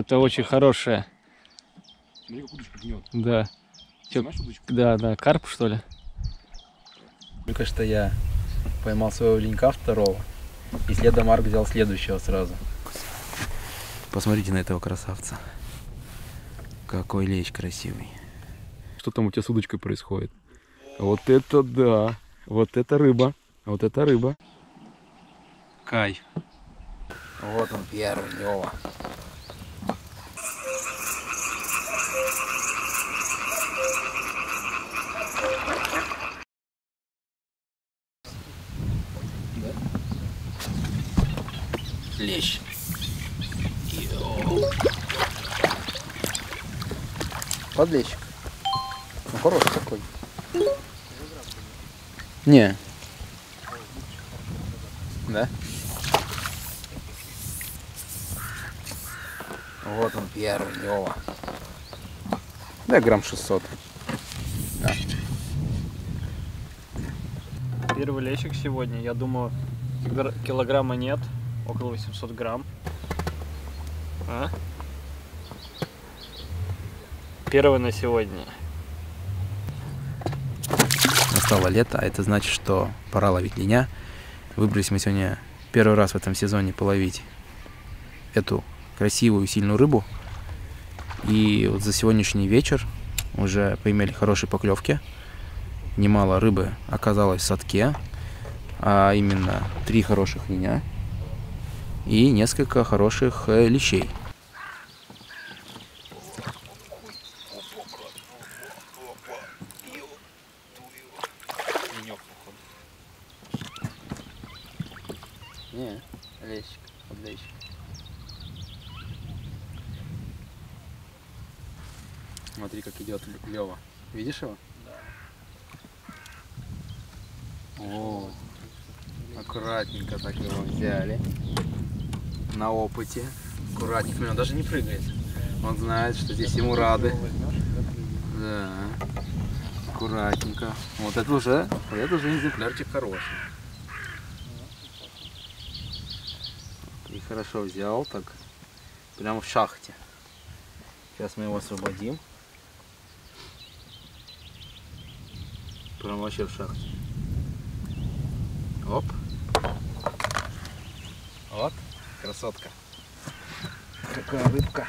что-то очень хорошее. Смотри, как удочка гнет. Да. Снимаешь удочку? Да, да. Карп, что ли? Только что я поймал своего ленька второго, и следом Марк взял следующего сразу. Посмотрите на этого красавца. Какой лещ красивый. Что там у тебя с удочкой происходит? Вот это да! Вот это рыба! Вот это рыба! Кай! Вот он первый, Лёва! Лещ! Подлещик. Ну, хороший такой. Не. Да? Вот он первый, Лёва. Да, грамм 600. Да. Первый лещик сегодня, я думаю, килограмма нет. Около 800 грамм. А? Первый на сегодня. Настало лето, а это значит, что пора ловить линя. Выбрались мы сегодня первый раз в этом сезоне половить эту красивую сильную рыбу. И вот за сегодняшний вечер уже поимели хорошие поклевки. Немало рыбы оказалось в садке, а именно 3 хороших линя и несколько хороших лещей. Не, лещик, подлещик. Смотри, как идет Лёва. Видишь его? Да. О, аккуратненько так его взяли. На опыте. Аккуратненько. Он даже не прыгает. Он знает, что здесь ему рады. Да. Аккуратненько. Вот это уже экземплярчик хороший. И хорошо взял, так прямо в шахте. Сейчас мы его освободим. Прям вообще в шахте. Оп. Вот, красотка. Какая рыбка.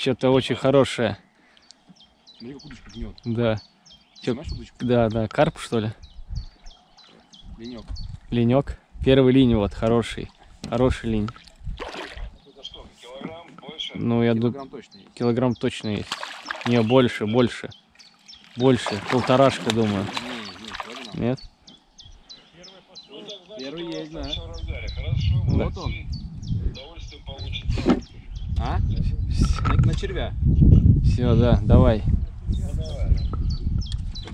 Что-то очень хорошее. Смотри, как удочка гнет. Да. Снимаешь удочку? Да, да. Карп, что ли? Линек. Линек. Первый линь вот, хороший. Хороший линь. Это что, килограмм больше? Ну, я думаю, килограмм точно есть. Не, больше, больше. Больше. Полторашка, думаю. Нет? Первый есть, да. Вот он. Удовольствие получится. А? На червя. Все, да, давай.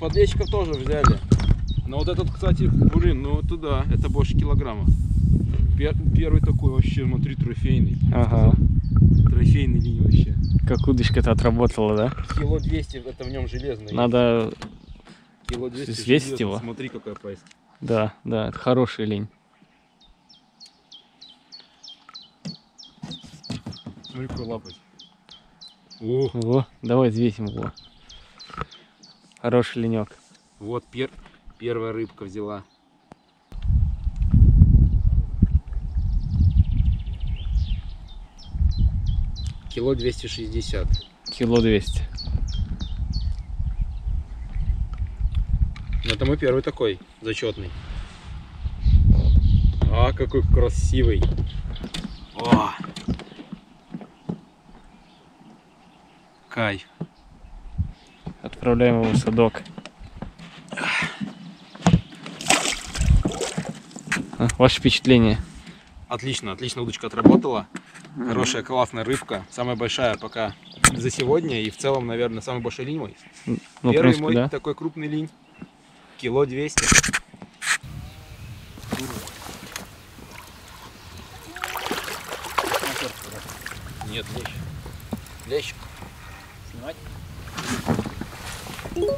Подлещиков тоже взяли. Но вот этот, кстати, блин, ну это да, это больше килограмма. Первый такой вообще, смотри, трофейный. Ага. Трофейный линь вообще. Как удочка-то отработала, да? Кило 200, это в нем железный. Надо кило 200 взвесить его. Смотри, какая пасть. Да, да, это хороший линь. Смотри, какой лапать. О, давай взвесим его. Хороший ленек. Вот первая рыбка взяла. Кило 260. Кило 200. Это мой первый такой зачетный. А какой красивый. О! Кай. Отправляем его в садок. А, ваше впечатление? Отлично, отлично удочка отработала. Хорошая, классная рыбка. Самая большая пока за сегодня. И в целом, наверное, самый большой линь мой. Ну, первый, принципе, мой, да, такой крупный линь. Кило 200. Нет, лещ. Лещ. Снимать? Ну,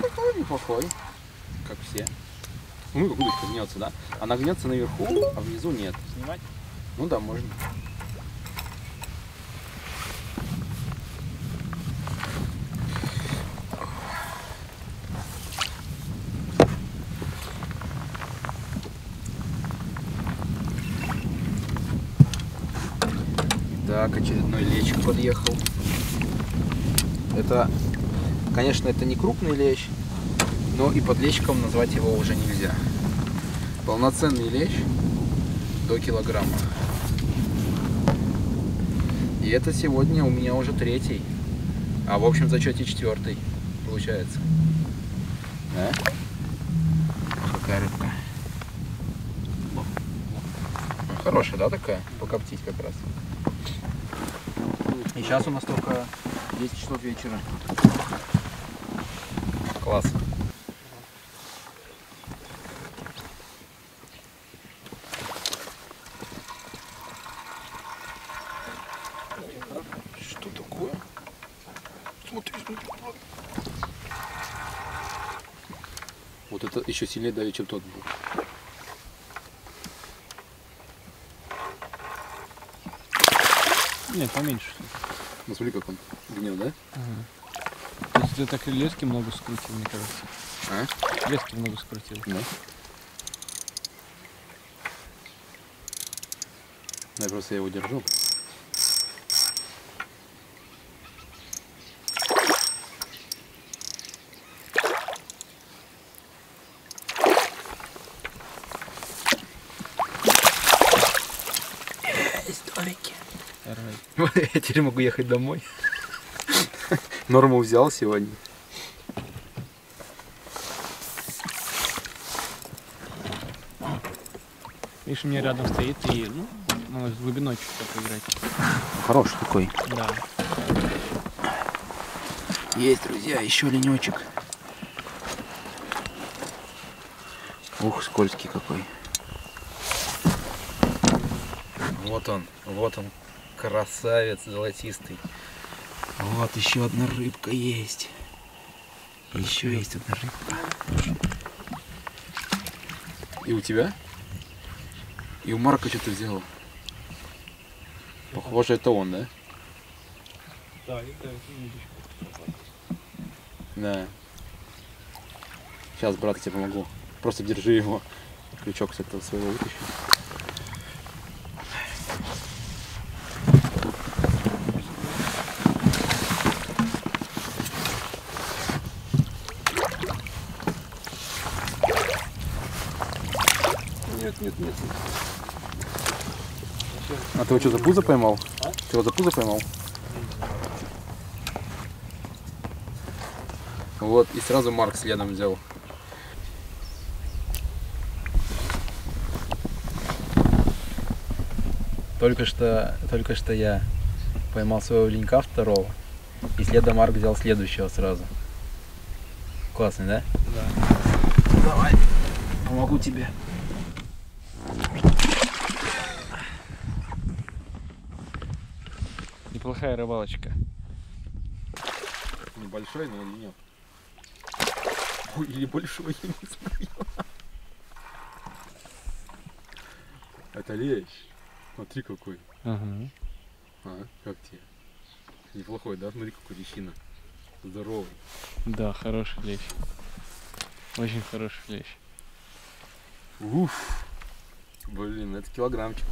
такой неплохой. Как все. Ну, как удочка гнется, да? Она гнется наверху, а внизу нет. Снимать? Ну да, можно. Так, очередной лещик подъехал. Это, конечно, это не крупный лещ, но и под лещиком назвать его уже нельзя. Полноценный лещ до килограмма. И это сегодня у меня уже третий, а в общем зачете четвертый получается. Да? Какая рыбка. Хорошая, да, такая? Покоптить как раз. И сейчас у нас только 10 часов вечера. Класс. Что такое? Смотри, смотри. Вот это еще сильнее давит, чем тот был. Нет, поменьше. Ну, смотри, как он гнил, да? Ага. То есть ты так и лески много скрутил, мне кажется. А? Лески много скрутил. Да. Да, просто я его держу. Я теперь могу ехать домой. Норму взял сегодня. Видишь, у меня рядом стоит и, ну, надо с глубиной чуть-чуть поиграть. Хороший такой. Да. Есть, друзья, еще ленечек. Ух, скользкий какой. Вот он, вот он. Красавец золотистый. Вот еще одна рыбка есть. Еще есть одна рыбка. И у тебя? И у Марка что-то взял. Похоже, это он, да? Да, это удочка. Да. Сейчас, брат, я тебе помогу. Просто держи его. Крючок с этого своего вытащу. Нет. А ты его что, за пузо поймал? А? Ты его за пузо поймал? Вот, и сразу Марк следом взял. Только что я поймал своего ленька второго, и следом Марк взял следующего сразу. Классный, да? Да. Давай, помогу тебе. Неплохая рыбалочка. Небольшой, но он нет. Ой, или большой, я не знаю. Это лещ. Смотри какой. Ага. А, как тебе? Неплохой, да? Смотри, какой лещина. Здоровый. Да, хороший лещ. Очень хороший лещ. Уф. Блин, это килограммчик.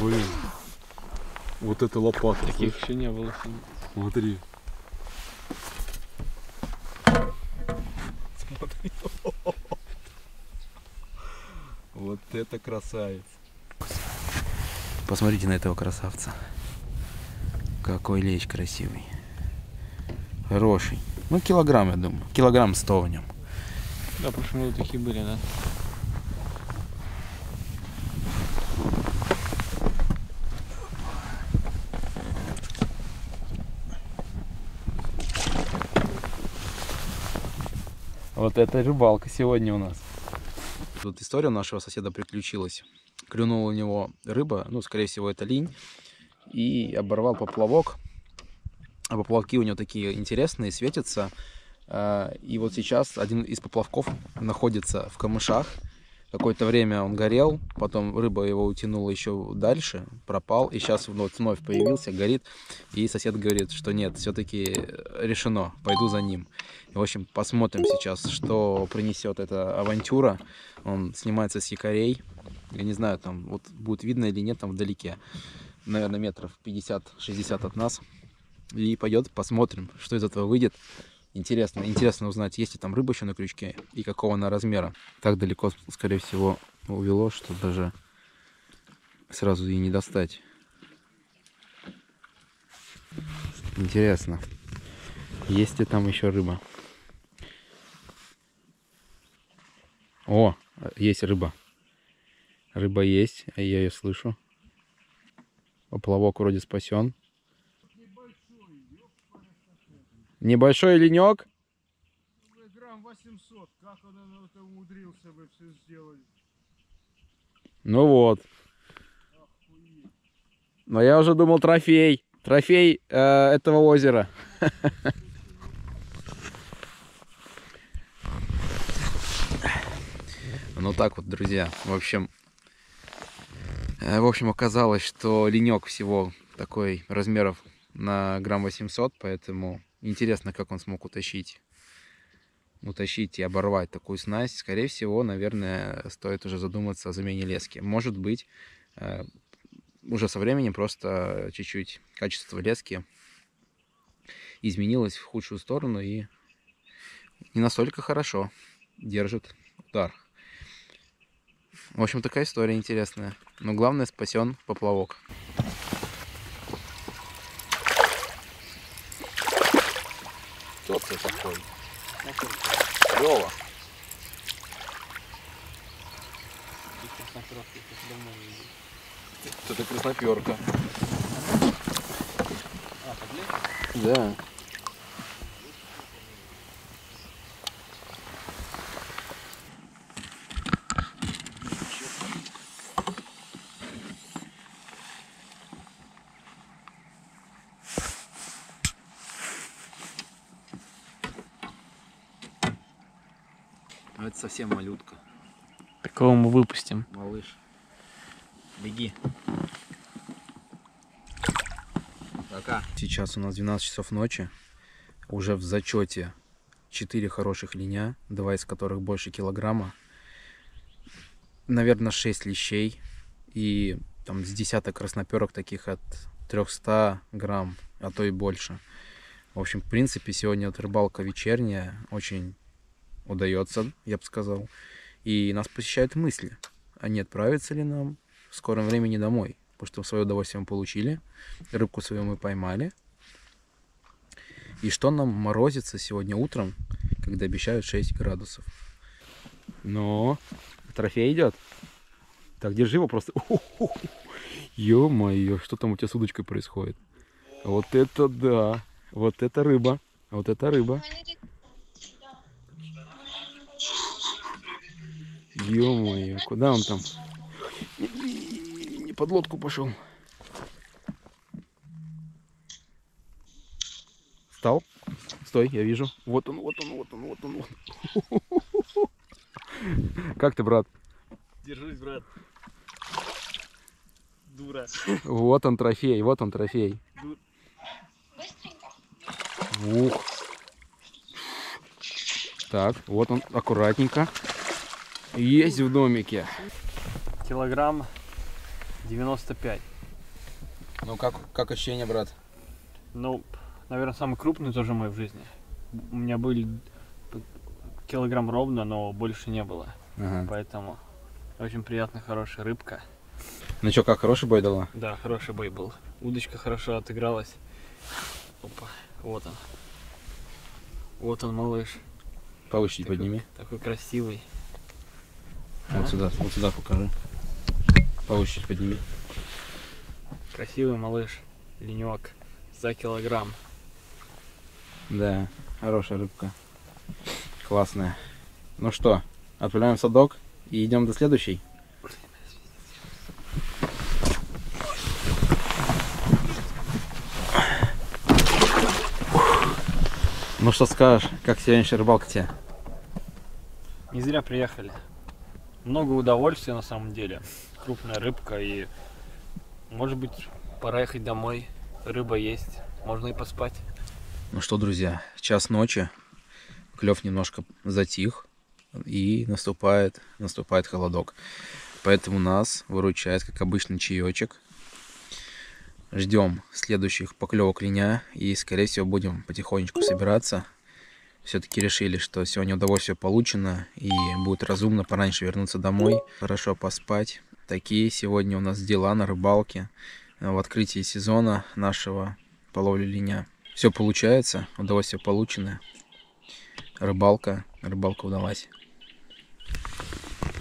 Блин. Вот это лопатка. Таких еще не было. Смотри. Смотри. Вот это красавец. Посмотрите на этого красавца. Какой лещ красивый. Хороший. Ну, килограмм, я думаю. Килограмм 100 в нем. Да, в прошлом году такие были, да? Вот это рыбалка сегодня у нас. Тут история у нашего соседа приключилась. Клюнула у него рыба, ну, скорее всего, это линь, и оборвал поплавок. А поплавки у него такие интересные, светятся. И вот сейчас один из поплавков находится в камышах. Какое-то время он горел, потом рыба его утянула еще дальше, пропал, и сейчас вновь появился, горит, и сосед говорит, что нет, все-таки решено, пойду за ним. И, в общем, посмотрим сейчас, что принесет эта авантюра. Он снимается с якорей, я не знаю, там вот будет видно или нет, там вдалеке, наверное, метров 50-60 от нас, и пойдет, посмотрим, что из этого выйдет. Интересно узнать, есть ли там рыба еще на крючке и какого она размера. Так далеко, скорее всего, увело, что даже сразу и не достать. Интересно, есть ли там еще рыба. О, есть рыба. Рыба есть, я ее слышу. Поплавок вроде спасен. Небольшой ленек. Грамм 800. Как он это умудрился бы все сделать? Ну вот. Охуеть. Но я уже думал трофей. Трофей этого озера. Ну так вот, друзья. В общем, оказалось, что ленек всего такой размеров на грамм 800, поэтому... Интересно, как он смог утащить и оборвать такую снасть. Скорее всего, наверное, стоит уже задуматься о замене лески. Может быть, уже со временем просто чуть-чуть качество лески изменилось в худшую сторону и не настолько хорошо держит удар. В общем, такая история интересная. Но главное, спасен поплавок. Кто ты такой? Лёва. Это красноперка. Да. Это совсем малютка. Такого мы выпустим. Малыш, беги. Пока. Сейчас у нас 12 часов ночи. Уже в зачете 4 хороших линя, 2 из которых больше килограмма. Наверное, 6 лещей. И там с десяток красноперок таких от 300 грамм, а то и больше. В общем, в принципе, сегодня вот рыбалка вечерняя. Очень... удается, я бы сказал. И нас посещают мысли, а не отправиться ли нам в скором времени домой. Потому что свое удовольствие мы получили, рыбку свою мы поймали. И что нам морозится сегодня утром, когда обещают 6 градусов. Но трофей идет. Так, держи его просто. Ё-моё, что там у тебя с удочкой происходит? Вот это да! Вот это рыба! Вот это рыба! Ё-моё, куда он там? Не под лодку пошел. Встал? Стой, я вижу. Вот он, вот он, вот он, вот он, вот он. Как ты, брат? Держись, брат. Дура. Вот он трофей, вот он трофей. Ух. Так, вот он, аккуратненько. Есть в домике. Килограмм 95. Ну как ощущение, брат? Ну, наверное, самый крупный тоже мой в жизни. У меня были килограмм ровно, но больше не было. Ага. Поэтому очень приятная, хорошая рыбка. Ну что, как, хороший бой дала? Да, хороший бой был. Удочка хорошо отыгралась. Опа, вот он. Вот он, малыш. Повыше подними. Такой красивый. Вот сюда покажи. Повыше подними. Красивый малыш, ленек за килограмм. Да, хорошая рыбка, классная. Ну что, отправляем в садок и идем до следующей. Ну что скажешь, как сегодняшняя рыбалка тебе? Не зря приехали. Много удовольствия на самом деле. Крупная рыбка и, может быть, пора ехать домой. Рыба есть, можно и поспать. Ну что, друзья, час ночи. Клев немножко затих и наступает холодок. Поэтому нас выручает, как обычно, чаечек. Ждем следующих поклевок линя и, скорее всего, будем потихонечку собираться. Все-таки решили, что сегодня удовольствие получено и будет разумно пораньше вернуться домой, хорошо поспать. Такие сегодня у нас дела на рыбалке, в открытии сезона нашего по ловле линя. Все получается, удовольствие получено, рыбалка удалась.